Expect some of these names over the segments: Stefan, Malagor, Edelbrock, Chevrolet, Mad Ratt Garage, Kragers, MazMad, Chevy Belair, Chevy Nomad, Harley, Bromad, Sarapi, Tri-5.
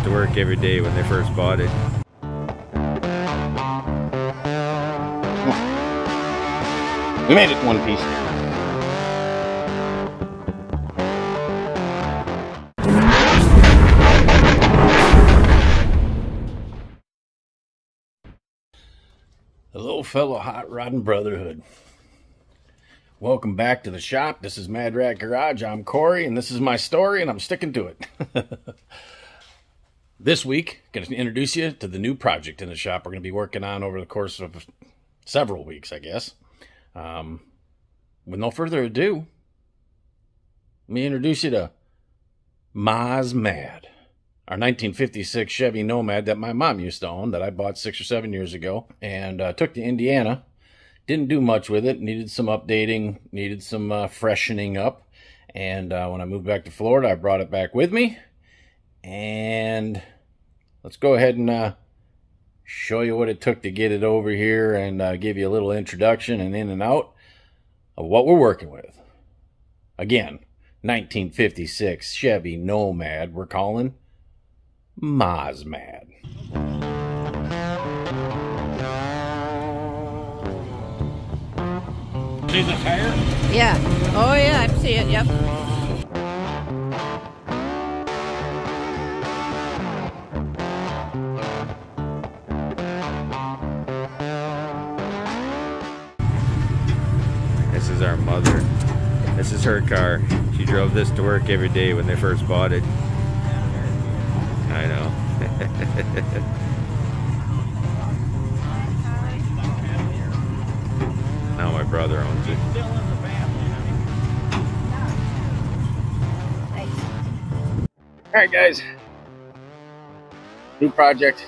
used to work every day when they first bought it. We made it one piece. Hello fellow hot rodding brotherhood. Welcome back to the shop. This is Mad Ratt Garage. I'm Corey and this is my story and I'm sticking to it. This week, I'm going to introduce you to the new project in the shop we're going to be working on over the course of several weeks, I guess. With no further ado, let me introduce you to MazMad, our 1956 Chevy Nomad that my mom used to own that I bought 6 or 7 years ago and took to Indiana. Didn't do much with it, needed some updating, needed some freshening up, and when I moved back to Florida, I brought it back with me. And let's go ahead and show you what it took to get it over here and give you a little introduction and in and out of what we're working with. Again, 1956 Chevy Nomad, we're calling MazMad. See the tire? Yeah. Oh yeah, I see it, yep. This is our mother. This is her car. She drove this to work every day when they first bought it. I know. Now my brother owns it. All right, guys. New project.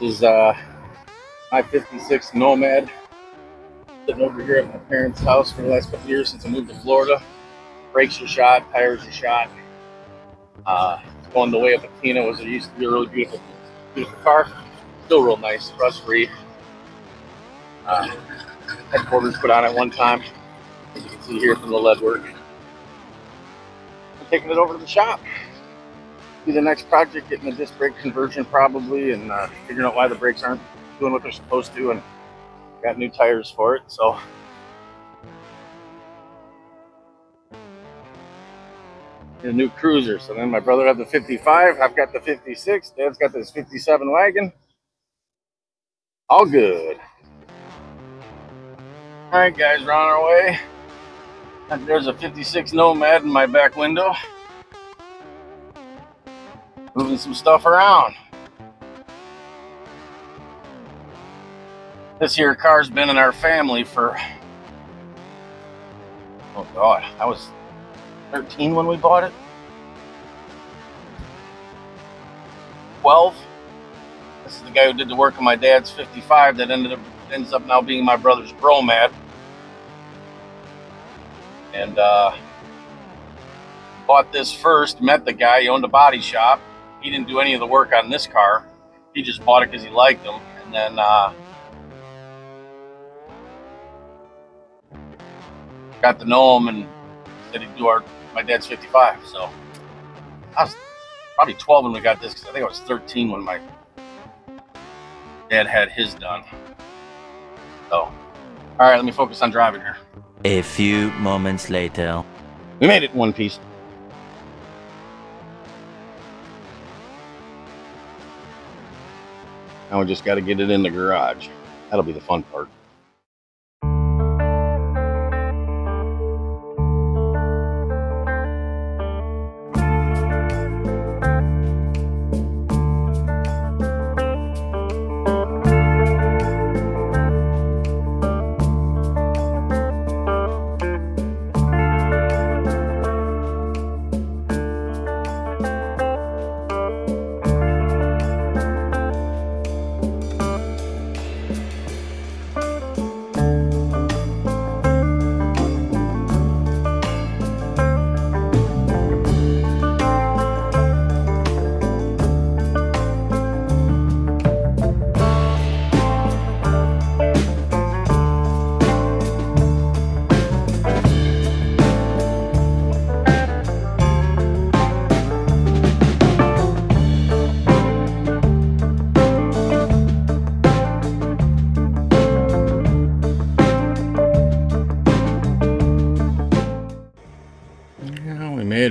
This is my 56 Nomad. Living over here at my parents' house for the last couple years since I moved to Florida. Brakes are shot, tires are shot. It's going the way of patina. Was it used to be a really beautiful, beautiful car. Still real nice, rust-free. Headquarters put on at one time, as you can see here from the lead work. I'm taking it over to the shop. Do the next project, getting the disc brake conversion probably, and figuring out why the brakes aren't doing what they're supposed to, and got new tires for it, so. A new cruiser. So then my brother had the 55, I've got the 56, Dad's got this 57 wagon. All good. All right, guys, we're on our way. And there's a 56 Nomad in my back window. Moving some stuff around. This here car's been in our family for, oh God, I was 13 when we bought it. 12. This is the guy who did the work on my dad's 55 that ends up now being my brother's Bromad. And bought this first, met the guy, he owned a body shop. He didn't do any of the work on this car. He just bought it because he liked them. And then got to know him and said he'd do my dad's 55. So I was probably 12 when we got this, because I think I was 13 when my dad had his done. So, all right, let me focus on driving here. A few moments later. We made it in one piece. Now we just got to get it in the garage. That'll be the fun part.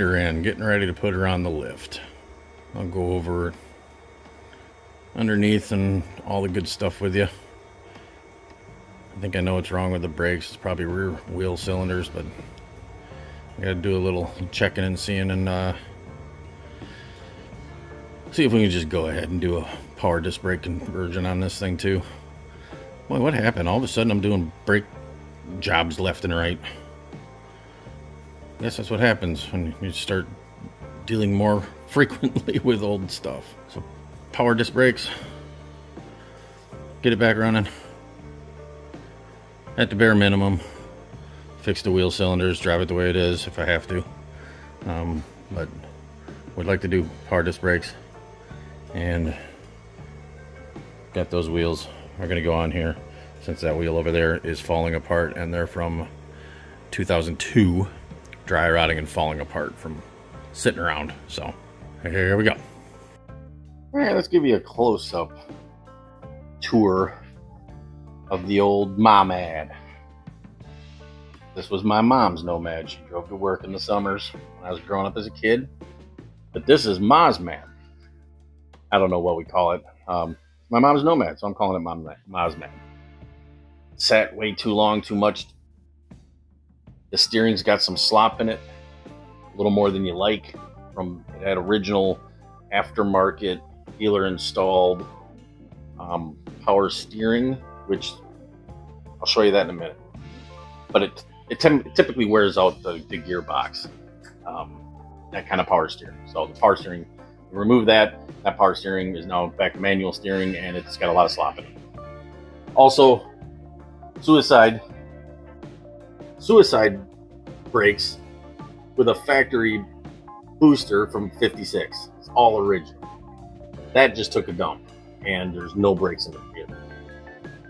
her in, getting ready to put her on the lift. I'll go over underneath and all the good stuff with you. I think I know what's wrong with the brakes. It's probably rear wheel cylinders, but I gotta do a little checking and seeing and see if we can just go ahead and do a power disc brake conversion on this thing too. Boy, what happened? All of a sudden I'm doing brake jobs left and right. I guess that's what happens when you start dealing more frequently with old stuff. So power disc brakes, get it back running. At the bare minimum, fix the wheel cylinders, drive it the way it is if I have to. But we'd like to do power disc brakes, and got those wheels are going to go on here since that wheel over there is falling apart, and they're from 2002, dry rotting and falling apart from sitting around. So here we go. All right, let's give you a close-up tour of the old MazMad. This was my mom's Nomad. She drove to work in the summers when I was growing up as a kid. But this is MazMad. I don't know what we call it. My mom's Nomad, so I'm calling it MazMad. Sat way too long, too much. The steering's got some slop in it, a little more than you like. From that original aftermarket dealer installed power steering, which I'll show you that in a minute. But it typically wears out the gearbox, that kind of power steering. So the power steering, remove that power steering is now back to manual steering, and it's got a lot of slop in it. Also, suicide brakes with a factory booster from 56. It's all original. That just took a dump, and there's no brakes in the vehicle.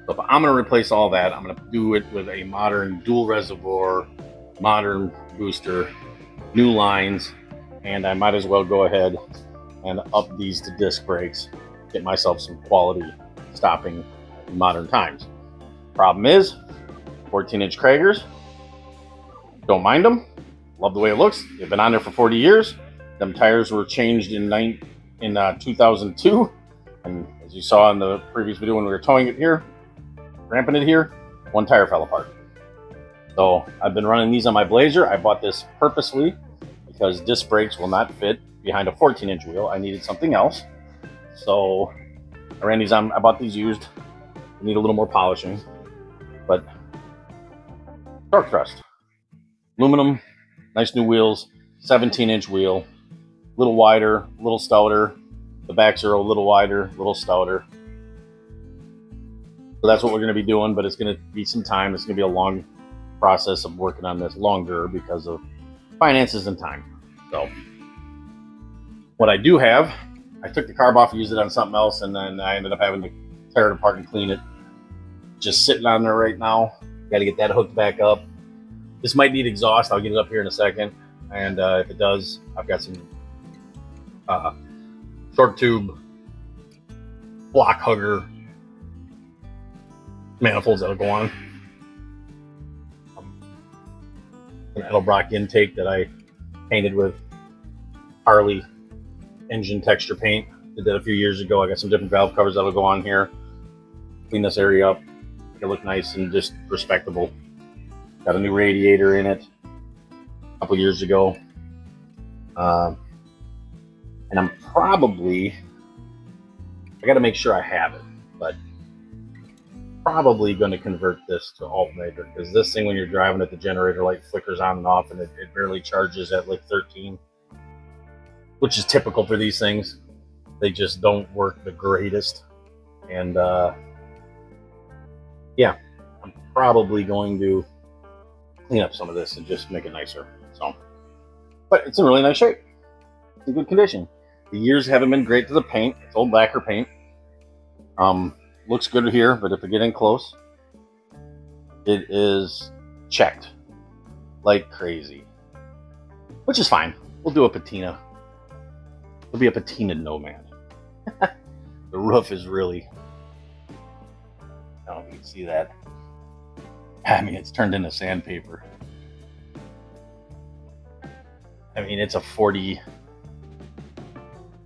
But I'm going to replace all that. I'm going to do it with a modern dual reservoir, modern booster, new lines, and I might as well go ahead and up these to disc brakes, get myself some quality stopping in modern times. Problem is, 14-inch Kragers, don't mind them. Love the way it looks. They've been on there for 40 years. Them tires were changed in 2002, and as you saw in the previous video when we were towing it here, ramping it here, one tire fell apart. So I've been running these on my Blazer. I bought this purposely because disc brakes will not fit behind a 14-inch wheel. I needed something else. So I ran these on, I bought these used. They need a little more polishing, but torque thrust, aluminum, nice new wheels, 17-inch wheel, a little wider, a little stouter. The backs are a little wider, a little stouter. So that's what we're going to be doing, but it's going to be some time. It's going to be a long process of working on this, longer because of finances and time. So what I do have, I took the carb off, used it on something else, and then I ended up having to tear it apart and clean it. Just sitting on there right now. Got to get that hooked back up. This might need exhaust. I'll get it up here in a second. And if it does, I've got some short tube block hugger manifolds that'll go on. An Edelbrock intake that I painted with Harley engine texture paint. Did that a few years ago. I got some different valve covers that'll go on here. Clean this area up, make it look nice and just respectable. Got a new radiator in it a couple years ago. And I'm probably, I gotta make sure I have it, but probably going to convert this to alternator, because this thing, when you're driving it, the generator light flickers on and off, and it barely charges at like 13, which is typical for these things. They just don't work the greatest. And yeah, I'm probably going to clean up some of this and just make it nicer. So, but it's in really nice shape. It's in good condition. The years haven't been great to the paint. It's old lacquer paint. Looks good here, but if I get in close, it is checked like crazy, which is fine. We'll do a patina. It'll be a patinaed Nomad. The roof is really, I don't know if you can see that. I mean, it's turned into sandpaper. I mean, it's a 40. I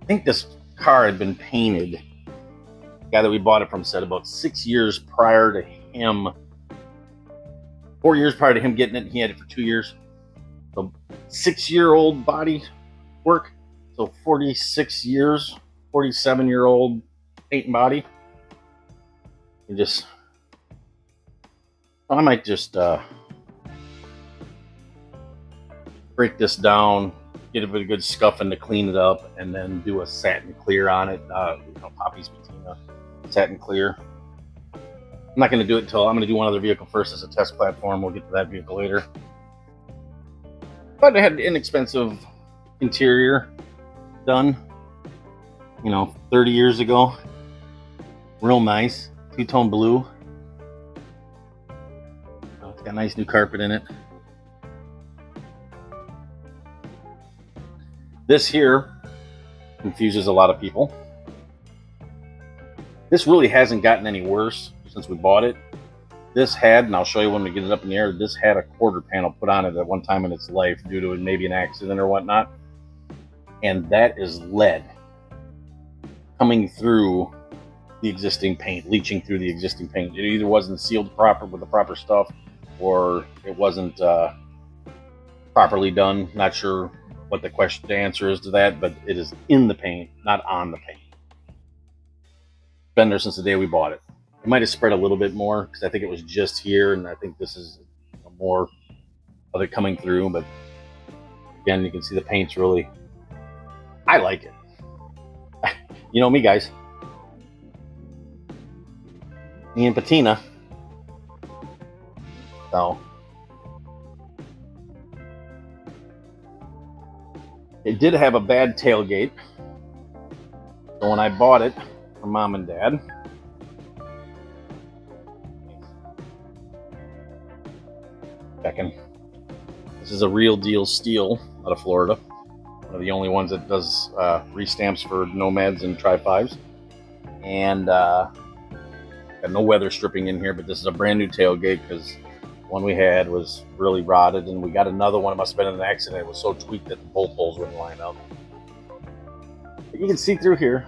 think this car had been painted. The guy that we bought it from said about 6 years prior to him. 4 years prior to him getting it, he had it for 2 years. So 6-year-old body work. So 46 years, 47-year-old paint and body. You just, I might just break this down, get a bit of good scuffing to clean it up, and then do a satin clear on it. You know, Poppy's Patina, satin clear. I'm not going to do it until, I'm going to do one other vehicle first as a test platform. We'll get to that vehicle later. But it had an inexpensive interior done, you know, 30 years ago. Real nice, two-tone blue. It's got nice new carpet in it. This here confuses a lot of people. This really hasn't gotten any worse since we bought it. This had, and I'll show you when we get it up in the air, this had a quarter panel put on it at one time in its life due to maybe an accident or whatnot. And that is lead coming through the existing paint, leaching through the existing paint. It either wasn't sealed proper with the proper stuff, or it wasn't properly done. Not sure what the question, the answer is to that, but it is in the paint, not on the paint. Been there since the day we bought it. It might have spread a little bit more because I think it was just here, and I think this is more of it coming through. But again, you can see the paint's really, I like it. You know me, guys. Me and patina. So it did have a bad tailgate. So when I bought it from Mom and Dad, checking. This is a real deal steel out of Florida. One of the only ones that does restamps for Nomads and Tri-5s. And got no weather stripping in here, but this is a brand new tailgate because the one we had was really rotted, and we got another one. It must have been in an accident. It was so tweaked that the bolt holes wouldn't line up. But you can see through here,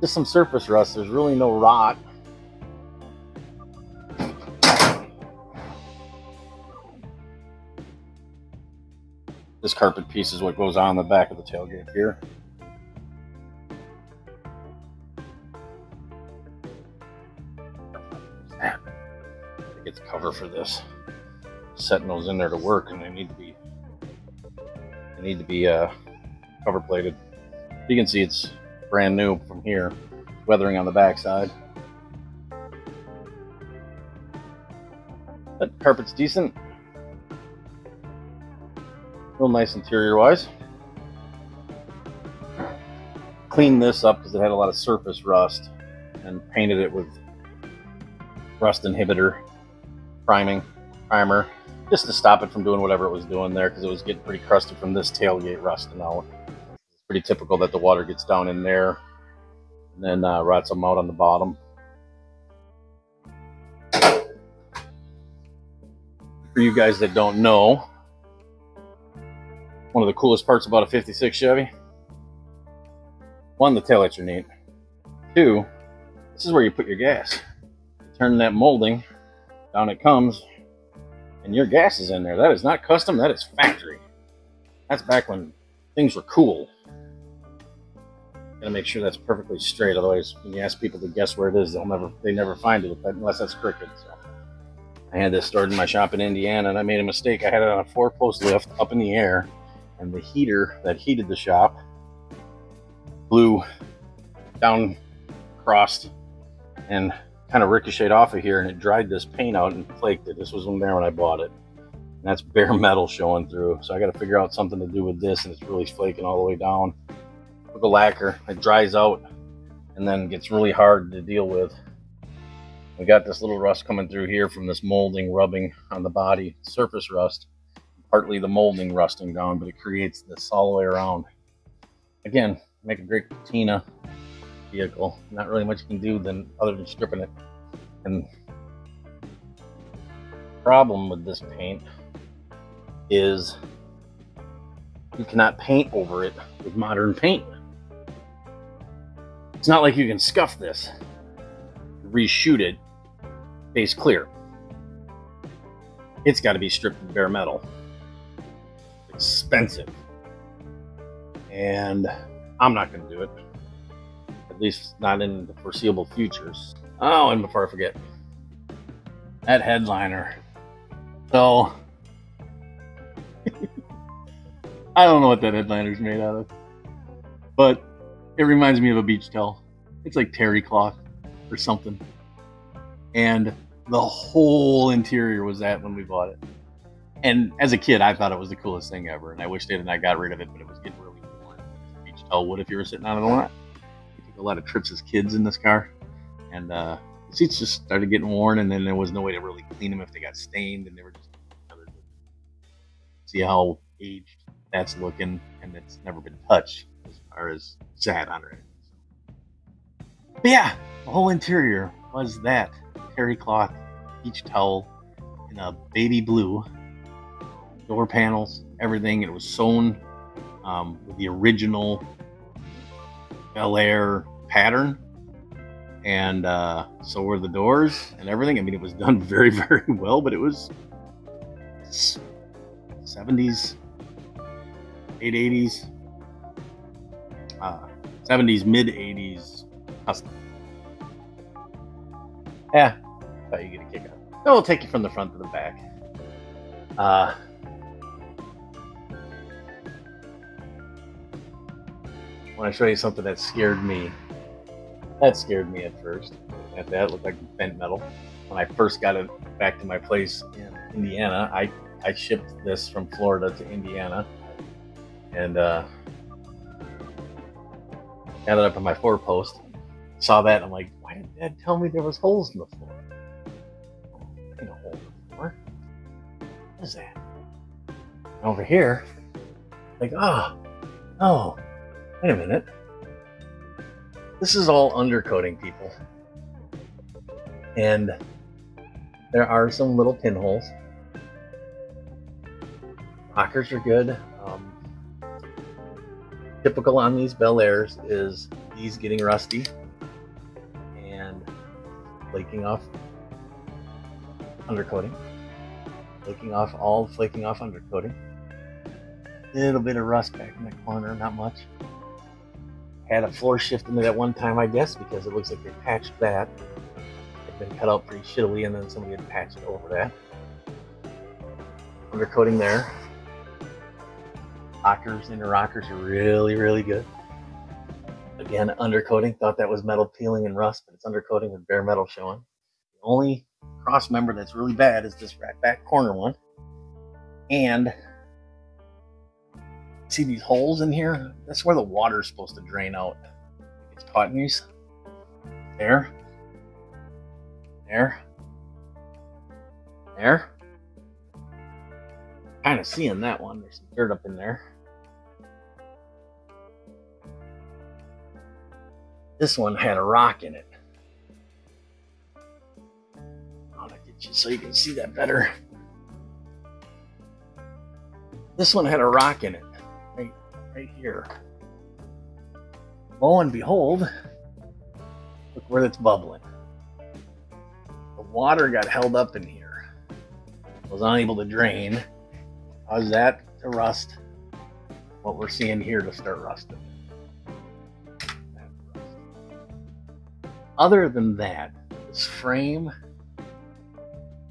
just some surface rust. There's really no rot. This carpet piece is what goes on the back of the tailgate here. It gets cover for this. Setting those in there to work, and they need to be cover plated. You can see it's brand new from here. Weathering on the backside. That carpet's decent. Real nice interior wise. Cleaned this up because it had a lot of surface rust, and painted it with rust inhibitor primer just to stop it from doing whatever it was doing there, because it was getting pretty crusty from this tailgate rusting out. It's pretty typical that the water gets down in there and then rots them out on the bottom. For you guys that don't know, one of the coolest parts about a 56 Chevy. One, the taillights are neat. Two, this is where you put your gas. Turn that molding, down it comes, and your gas is in there. That is not custom, that is factory. That's back when things were cool. Gotta make sure that's perfectly straight, otherwise when you ask people to guess where it is, they never find it unless that's crooked. So I had this stored in my shop in Indiana, and I made a mistake. I had it on a 4-post lift up in the air, and the heater that heated the shop blew down, crossed, and kind of ricocheted off of here, and it dried this paint out and flaked it. This was in there when I bought it, and that's bare metal showing through. So I got to figure out something to do with this, and it's really flaking all the way down. With the lacquer, it dries out and then gets really hard to deal with. We got this little rust coming through here from this molding rubbing on the body, surface rust. Partly the molding rusting down, but it creates this all the way around. Again, make a great patina vehicle. Not really much you can do than other than stripping it. And the problem with this paint is You cannot paint over it with modern paint. It's not like you can scuff this, reshoot it, base clear. It's got to be stripped of bare metal. Expensive. And I'm not going to do it. At least not in the foreseeable futures. Oh, and before I forget, that headliner. So, I don't know what that headliner's made out of, but it reminds me of a beach towel. It's like terry cloth or something. And the whole interior was that when we bought it. And as a kid, I thought it was the coolest thing ever, and I wish they had not got rid of it, but it was getting really warm. Beach towel would if you were sitting on it a lot. We took a lot of trips as kids in this car, and the seats just started getting worn, and then there was no way to really clean them if they got stained, and they were just covered. See how aged that's looking, and it's never been touched as far as sat on it. But yeah, the whole interior was that terry cloth beach towel in a baby blue. Door panels, everything. It was sewn with the original Belair pattern, and so were the doors and everything. I mean, it was done very, very well, but it was 70s, late 80s, 70s, mid 80s custom. Yeah, I thought you get a kick out. So we'll take you from the front to the back. When I show you something that scared me at first. At that, it looked like bent metal. When I first got it back to my place in Indiana, I shipped this from Florida to Indiana, and got it up on my four post. Saw that, and I'm like, why did Dad tell me there was holes in the floor? I ain't a hole in the floor. What is that? And over here, like, oh. Wait a minute. This is all undercoating, people. And there are some little pinholes. Rockers are good. Typical on these Belairs is these getting rusty and flaking off undercoating. Flaking off undercoating. Little bit of rust back in the corner, not much. Had a floor shift into that one time, I guess, because it looks like they patched that. It'd been cut out pretty shittily, and then somebody had patched it over that. Undercoating there. Rockers, inner rockers are really, really good. Again, undercoating. Thought that was metal peeling and rust, but it's undercoating with bare metal showing. The only cross member that's really bad is this right back corner one. And see these holes in here? That's where the water is supposed to drain out. It's caught in these. There. There. There. Kind of seeing that one. There's some dirt up in there. This one had a rock in it. I'll get you so you can see that better. This one had a rock in it. Right here. Lo and behold, look where it's bubbling. The water got held up in here. It was unable to drain. Caused that to rust. What we're seeing here to start rusting. Other than that, this frame,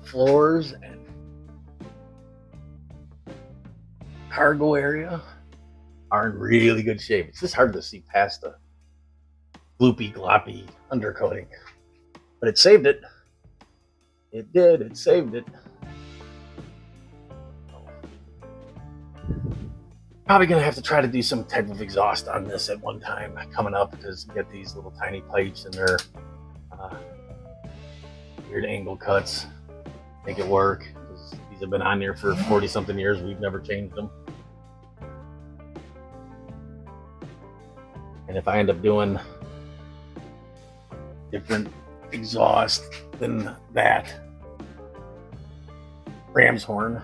floors, and cargo area are in really good shape. It's just hard to see past the gloopy gloppy undercoating, but it saved it. It did. It saved it. Probably gonna have to try to do some type of exhaust on this at one time coming up, because you get these little tiny pipes and their weird angle cuts. Make it work. These have been on here for 40 something years. We've never changed them. And if I end up doing different exhaust than that, ram's horn,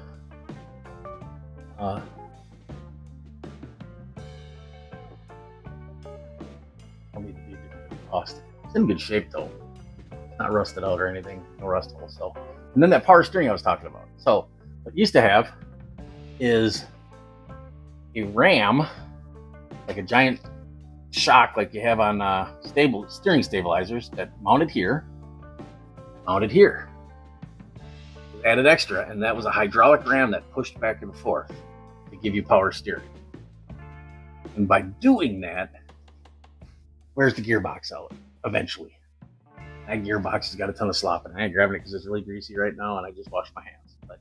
rust. It's in good shape though. It's not rusted out or anything, no rust holes. So, and then that power steering I was talking about. So what you used to have is a ram, like a giant shock like you have on steering stabilizers, that mounted here. Added extra, and that was a hydraulic ram that pushed back and forth to give you power steering. And by doing that, where's the gearbox out eventually? That gearbox has got a ton of slop in it. I ain't grabbing it because it's really greasy right now and I just washed my hands. But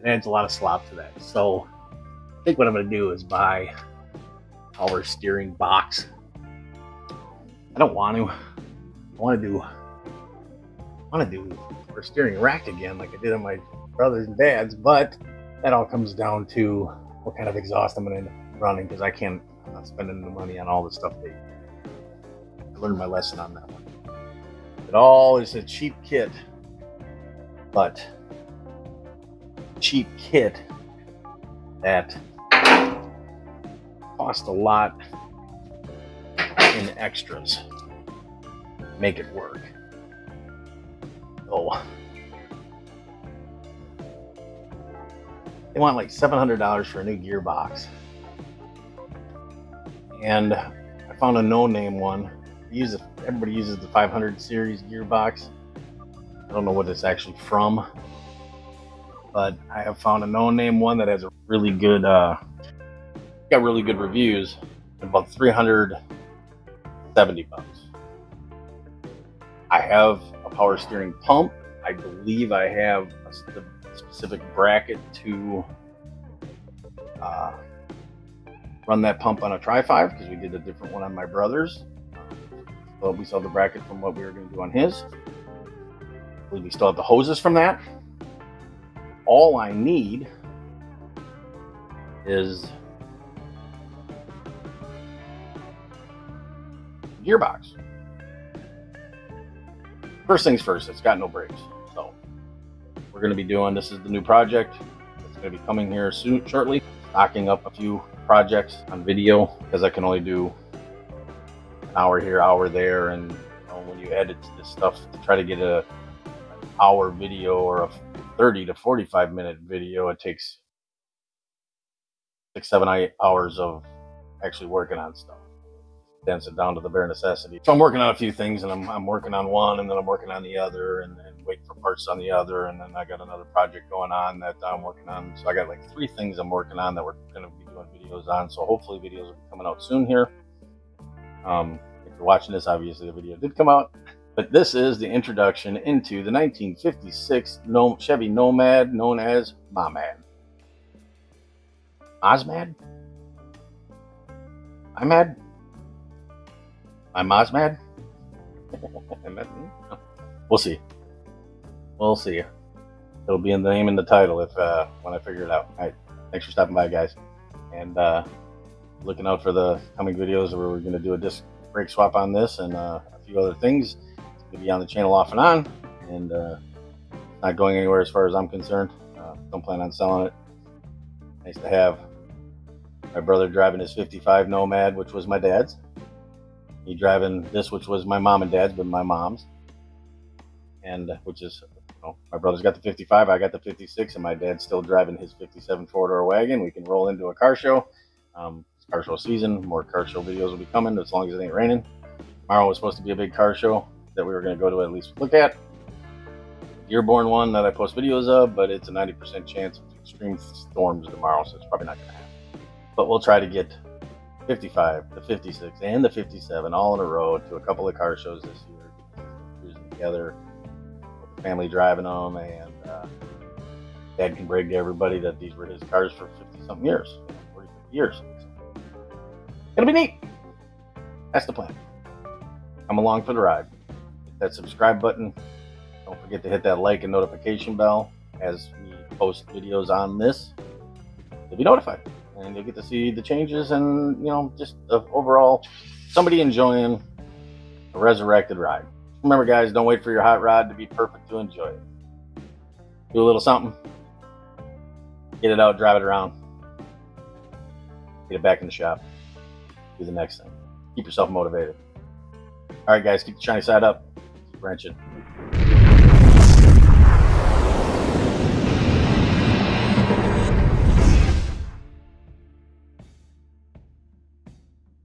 it adds a lot of slop to that. So I think what I'm going to do is buy a power steering box. I don't want to. I want to do a steering rack again like I did on my brother's and dad's, but that all comes down to what kind of exhaust I'm going to end up running, because I'm not spending the money on all the stuff. I learned my lesson on that one. It all is a cheap kit, but cheap kit that cost a lot in extras to make it work. Oh, they want like $700 for a new gearbox, and I found a no-name one. Everybody uses the 500 series gearbox. I don't know what it's actually from, but I have found a no-name one that has a really good, got really good reviews. About $370. I have a power steering pump. I believe I have the specific bracket to run that pump on a Tri-5, because we did a different one on my brother's. But we saw the bracket from what we were going to do on his. I believe we still have the hoses from that. All I need is a gearbox. First things first, it's got no brakes. So we're going to be doing, this is the new project. It's going to be coming here soon, shortly. Knocking up a few projects on video, because I can only do an hour here, hour there. And you know, when you edit this stuff to try to get an hour video or a 30 to 45 minute video, it takes 6, 7, 8 hours of actually working on stuff. Dense it down to the bare necessity. So I'm working on a few things, and I'm working on one, and then I'm working on the other, and then waiting for parts on the other, and then I got another project going on that I'm working on. So I got like 3 things I'm working on that we're going to be doing videos on. So hopefully videos will be coming out soon here. If you're watching this, obviously the video did come out, but this is the introduction into the 1956 Chevy Nomad, known as MazMad. I'm MazMad. We'll see. It'll be in the name and the title if when I figure it out. All right, thanks for stopping by, guys, and looking out for the coming videos where we're going to do a disc brake swap on this and a few other things. It's going to be on the channel off and on, and not going anywhere as far as I'm concerned. Don't plan on selling it. Nice to have. My brother driving his '55 Nomad, which was my dad's. Me driving this, which was my mom and dad's, but my mom's, and which is, you know, my brother's got the 55, I got the 56, and my dad's still driving his 57 four-door wagon. We can roll into a car show. It's car show season. More car show videos will be coming, as long as it ain't raining. Tomorrow was supposed to be a big car show that we were going to go to, at least look at. Dearborn one that I post videos of, but it's a 90% chance of extreme storms tomorrow, so it's probably not going to happen. But we'll try to get 55, the 56, and the 57 all in a row to a couple of car shows this year. Cruising together, the family driving them, and Dad can brag to everybody that these were his cars for 50-something years, 40, 50 years. It'll be neat. That's the plan. Come along for the ride. Hit that subscribe button. Don't forget to hit that like and notification bell as we post videos on this. You'll be notified. And you'll get to see the changes and, you know, just overall, somebody enjoying a resurrected ride. Remember, guys, don't wait for your hot rod to be perfect to enjoy it. Do a little something. Get it out, drive it around. Get it back in the shop. Do the next thing. Keep yourself motivated. All right, guys, keep the shiny side up. Keep wrenching.